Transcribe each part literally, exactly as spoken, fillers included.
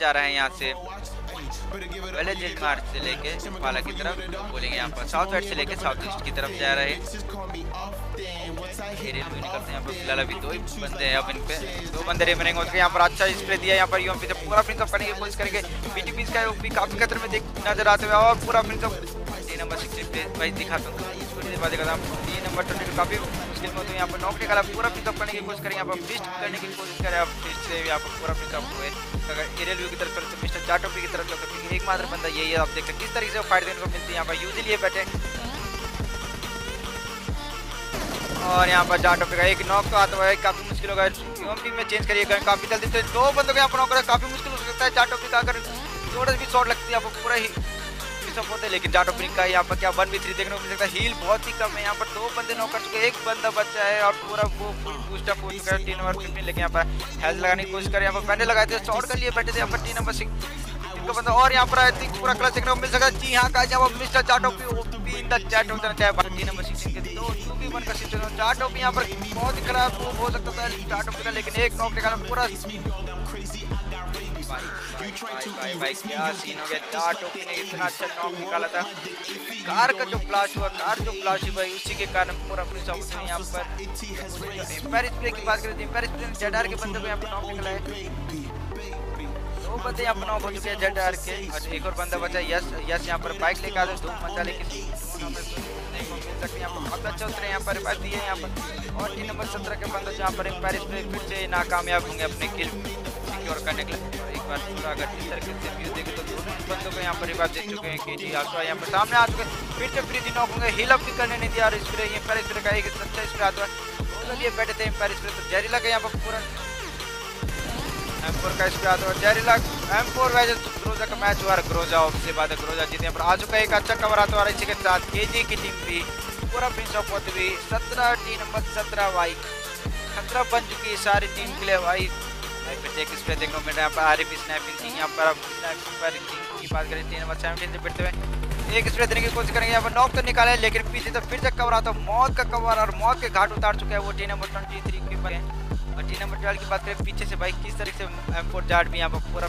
जा रहा है यहाँ से पहले जेल मार्च से लेके शिम्पाला की तरफ बोलेंगे, यहाँ पर साउथ वेस्ट से लेके साउथ ईस्ट की तरफ जा रहे हैं। यहाँ पर फिलहाल अभी दो बंदे हैं, अब इन पे दो बंदे रेमरिंग होते हैं। यहाँ पर अच्छा स्प्रे दिया, यहाँ पर यूएम पे पूरा फिनिशअप करने की कोशिश करेंगे। बीटीपी का यूपी काफी खतरे में देख नजर आते हुए और पूरा फिनिशअप तीन नंबर सिक्स पे भाई दिखाता हूँ तीन नंबर ट्वेंटी काफी मुश्किल में होते हैं। यहाँ पर नौकरी का पूरा पिकअप करने की कोशिश करें, यहाँ पर फिस्ट करने की कोशिश करें, आप फिस्ट से यहाँ पर पूरा पिकअप हुए अगर एरियल व्यू की तरफ करते मिस्टर चाटोपी की तरफ करते क्योंकि एकमात्र बंदा यही है। आप देखते हैं किस तरीके से फाइट देने को मिलती है, यहाँ पर यूजी लिए बैठे और यहाँ पर जाट टॉपिक एक नॉक का आता है, काफी मुश्किल होगा। यूएमपी में चेंज करिए काफी जल्दी, तो दो बंदों को यहाँ पर नॉक करें काफी मुश्किल हो सकता है। जाट टॉपिक का अगर थोड़ा भी शॉट लगती है आपको पूरा ही सब होता है, लेकिन जाट टॉपिक का यहाँ पर क्या वन बी थ्री देखने को मिल सकता है। हील बहुत ही कम है, यहाँ पर दो बंदे नॉक कर चुके, एक बंदा बचा है और पूरा वो फुल बूस्टअप हो चुका है। तीन नंबर फिफ्टीन लेकिन यहाँ पर हेल्थ लगाने की कोशिश करें, यहाँ पर बैठे लगाए थे शॉट कर लिए बैठे थे यहाँ पर तीन नंबर सिक्स बंदा और यहाँ पर पूरा क्लच देखने को मिल सकता है। जी हाँ का जब मिस्टर चाटोपी इन द चैट होता चाहे बाकी नंबर सिक्सटीन के दो टू भी वन का सिचुएशन चाटोपी यहाँ पर बहुत खराब वो हो सकता था चाटोपी का, लेकिन एक नॉक निकाला पूरा भाई भाई क्या सीन हो गया। चाटोपी ने इतना अच्छा नॉक निकाला था, कार का जो फ्लैश हुआ कार जो फ्लैश हुआ उसी के कारण पूरा पुलिस ऑफिसर यहाँ पर एम्पायर स्प्रे की बात करें एम्पायर स्प्रे ने जेडआर के बंदे को यहाँ पर नॉक निकाला है। दो बंदे यहाँ पर नॉक हो चुके हैं जेडआर के और एक और बंदा बचा यस यस यहाँ पर बाइक लेकर आते हैं धूप मचा लेकिन नहीं मिल सकते। यहाँ पर बहुत अच्छा उतरे यहाँ पर बात दी है यहाँ पर और टीम नंबर सत्रह के बंदे यहाँ पर एम्पायर स्प्रे फिर से नाकामयाब होंगे अपने किल सिक्योर करने के लिए। एक बार पूरा अगर इस तरीके से व्यू देखें तो दोनों बंदों को यहाँ पर रिवाज दे चुके हैं के जी आसवा यहाँ पर सामने आ चुके फिर से फ्री दिन होंगे हिल अप भी करने नहीं दिया और स्प्रे एम्पायर स्प्रे का एक अच्छा स्प्रे आता है दोनों लिए बैठे थे एम्पायर स्प्रे तो जहरीला गया यहाँ पर पूरा एम फोर का स्प्रे आता है जहरीला एम फोर वैसे ग्रोजा का मैच हुआ ग्रोजा उसके बाद ग्रोजा जीते पर आज का एक अच्छा कवर आता हुआ इसी के साथ केजी की टीम भी पूरा फिनिश ऑफ होती हुई सत्रह टीम नंबर सत्रह वाई खतरा बन चुकी है सारी टीम के लिए। वाई भाई फिर एक स्प्रे देखने को मिल रहा है यहाँ पर आरिफ स्नैपिंग की यहाँ पर स्नैपिंग की बात करें टीम नंबर सेवनटीन से फिरते हुए एक स्प्रे देने की कोशिश करेंगे यहाँ पर नॉक तो निकाला है लेकिन पीछे तो फिर से कवर आता है मौत का कवर और मौत के घाट उतार चुका है वो टी नंबर ट्वेंटी थ्री के पर और टी नंबर ट्वेल्व की बात करें पीछे से भाई किस तरीके से एम फोर जाट भी यहाँ पर पूरा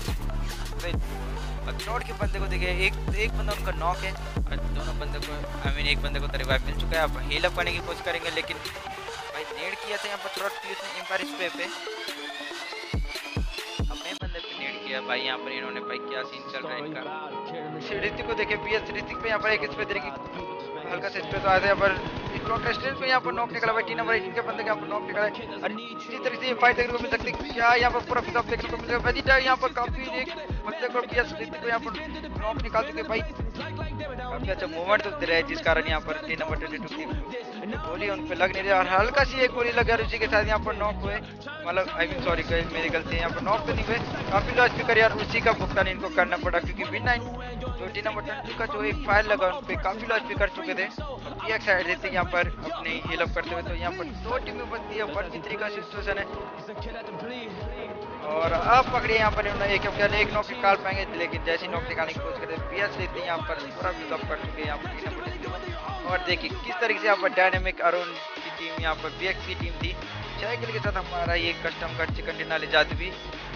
नोट के बंदे को देखिए एक एक बंदा उनका नॉक है और दोनों बंदे को आई मीन एक बंदे को तो रिवाइव मिल चुका है। अब हील अप करने की कोशिश करेंगे लेकिन भाई नेड किया था यहाँ पर थोड़ा एम्पायर स्प्रे पे अपने बंदे पे नेड किया भाई यहाँ पर इन्होंने भाई क्या सीन चल रहा है इनका। ऋतिक को देखे पी एस ऋतिक पे यहाँ पर एक स्प्रे देगी हल्का सा स्प्रे तो आया था यहाँ पर स्टेट पे यहाँ पर नॉक निकला भाई टी नंबर एटीन के बंदे यहाँ पर नॉक निकला है। इसी तरीके से फाइट देखने को मिल सकती है क्या यहाँ पर पूरा पिकअप देखने को मिल सकता है वजीटा यहाँ पर काफी एक बंदे को पी एस ऋतिक को यहाँ पर नॉक निकाल चुके भाई काफी अच्छा मूवमेंट तो दे रहे हैं जिस कारण यहाँ पर टी नंबर ट्वेंटी टू की गोली उन पर लग नहीं रही और हल्का सी एक गोली लग रही उसी के साथ यहाँ पर नॉक हुए मतलब आई मीन सॉरी मेरी गलती है यहाँ पर नॉक तो नहीं हुए काफी लॉस भी करी और उसी का भुगतान इनको करना पड़ा क्योंकि बिना छोटी नंबर ट्वेंटी का जो एक फायर लगा उन पर काफी लॉस भी कर चुके थे। एक साइड देते यहाँ पर अपने हिल अप करते हुए तो यहाँ पर दो टीमें बनती है वन बी थ्री का सिचुएशन है और अब पकड़िए यहाँ पर एक एक नॉक निकाल पाएंगे लेकिन जैसी नॉक निकालने की कोशिश करते पीएस लेते हैं यहाँ पर पूरा पिकअप कर चुके हैं यहाँ पर और देखिए किस तरीके से यहाँ पर डायनेमिक अरुण की टीम यहाँ पर बी एक्स की टीम थी छह किल के साथ हमारा ये कस्टम का चिकन डिनर ले जाती भी